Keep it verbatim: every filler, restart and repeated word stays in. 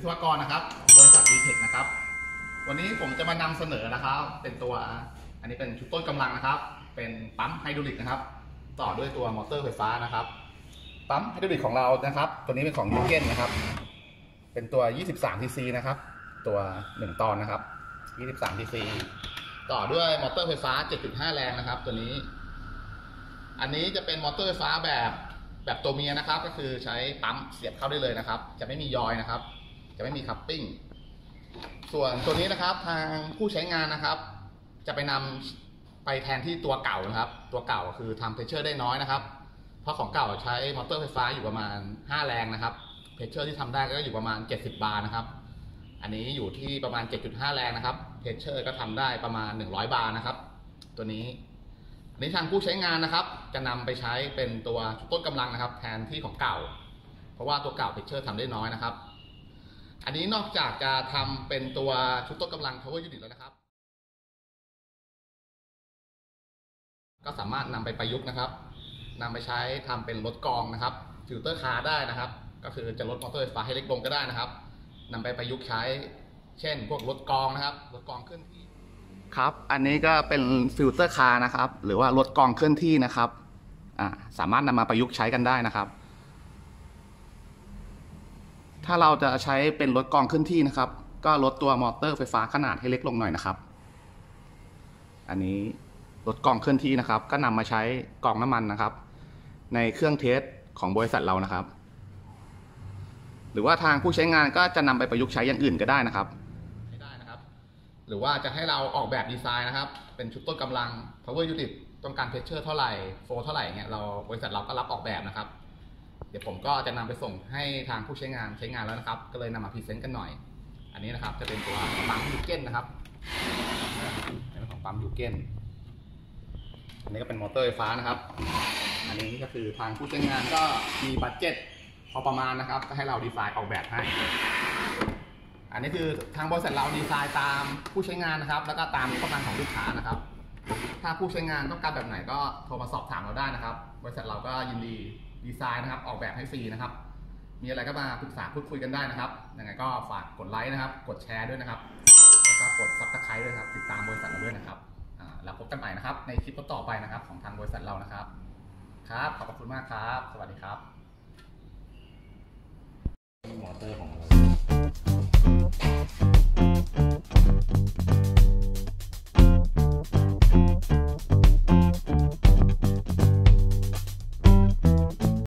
วิศวกรนะครับบริษัทวีเทคนะครับวันนี้ผมจะมานำเสนอนะครับเป็นตัวอันนี้เป็นชุดต้นกำลังนะครับเป็นปั๊มไฮดรอลิกนะครับต่อด้วยตัวมอเตอร์ไฟฟ้านะครับปั๊มไฮดรอลิกของเรานะครับตัวนี้เป็นของยูเกนนะครับเป็นตัว ยี่สิบสามซีซี นะครับตัวหนึ่งตอนนะครับ ยี่สิบสามซีซี ต่อด้วยมอเตอร์ไฟฟ้า เจ็ดจุดห้า แรงนะครับตัวนี้อันนี้จะเป็นมอเตอร์ไฟฟ้าแบบแบบตัวเมียนะครับก็คือใช้ปั๊มเสียบเข้าได้เลยนะครับจะไม่มียอยนะครับจะไม่มีคัพปิ้งส่วนตัวนี้นะครับทางผู้ใช้งานนะครับจะไปนำไปแทนที่ตัวเก่านะครับตัวเก่าคือทำเพรสเชอร์ได้น้อยนะครับเพราะของเก่าใช้มอเตอร์ไฟฟ้าอยู่ประมาณห้าแรงนะครับเพรสเชอร์ที่ทำได้ก็อยู่ประมาณเจ็ดสิบบาร์นะครับอันนี้อยู่ที่ประมาณ เจ็ดจุดห้า แรงนะครับเพรสเชอร์ก็ทำได้ประมาณหนึ่งร้อยบาร์นะครับตัวนี้ในทางผู้ใช้งานนะครับจะนำไปใช้เป็นตัวชุดต้นกำลังนะครับแทนที่ของเก่าเพราะว่าตัวเก่าเพรสเชอร์ทำได้น้อยนะครับอันนี้นอกจากจะทำเป็นตัวชุดต้นกำลัง power unit แล้วนะครับก็สามารถนำไปประยุกต์นะครับนำไปใช้ทำเป็นรถกองนะครับฟิลเตอร์คาร์ได้นะครับก็คือจะลดมอเตอร์ไฟฟ้าให้เล็กลงก็ได้นะครับนำไปประยุกต์ใช้เช่นพวกรถกองนะครับรถกองเคลื่อนที่ครับอันนี้ก็เป็นฟิลเตอร์คาร์นะครับหรือว่ารถกองเคลื่อนที่นะครับสามารถนำมาประยุกต์ใช้กันได้นะครับถ้าเราจะใช้เป็นรถกองเคลื่อนที่นะครับก็ลดตัวมอเตอร์ไฟฟ้าขนาดให้เล็กลงหน่อยนะครับอันนี้รถกองเคลื่อนที่นะครับก็นำมาใช้กองน้ำมันนะครับในเครื่องเทสของบริษัทเรานะครับหรือว่าทางผู้ใช้งานก็จะนำไปประยุกต์ใช้อย่างอื่นก็ได้นะครับใช้ได้นะครับหรือว่าจะให้เราออกแบบดีไซน์นะครับเป็นชุดต้นกำลัง power unit ต้องการ pressure เท่าไหร่โฟลเท่าไหร่เนี่ยเราบริษัทเราก็รับออกแบบนะครับเดี๋ยวผมก็จะนำไปส่งให้ทางผู้ใช้งานใช้งานแล้วนะครับก็เลยนำมาพรีเซนต์กันหน่อยอันนี้นะครับจะเป็นตัวปั๊มยูเกนนะครับเป็นของปั๊มยูเกนอันนี้ก็เป็นมอเตอร์ไฟฟ้านะครับอันนี้ก็คือทางผู้ใช้งานก็มีบัดเจ็ตพอประมาณนะครับก็ให้เราดีไซน์ออกแบบให้อันนี้คือทางบริษัทเราดีไซน์ตามผู้ใช้งานนะครับแล้วก็ตามต้องการของลูกค้านะครับถ้าผู้ใช้งานต้องการแบบไหนก็โทรมาสอบถามเราได้นะครับบริษัทเราก็ยินดีดีไซน์นะครับออกแบบให้ฟรีนะครับมีอะไรก็มาปรึกษาพูดคุยกันได้นะครับยังไงก็ฝากกดไลค์นะครับกดแชร์ด้วยนะครับแล้วก็กดซับสไครต์ด้วยครับติดตามบริษัทเราด้วยนะครับแล้วพบกันใหม่นะครับในคลิปต่อไปนะครับของทางบริษัทเรานะครับครับขอบคุณมากครับสวัสดีครับมอเตอร์ของเรา